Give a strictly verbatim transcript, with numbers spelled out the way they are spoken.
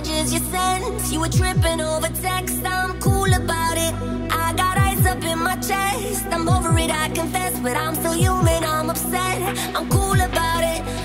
messages you sent. You were tripping over text, I'm cool about it. I got ice up in my chest, I'm over it, I confess. But I'm still human, I'm upset, I'm cool about it.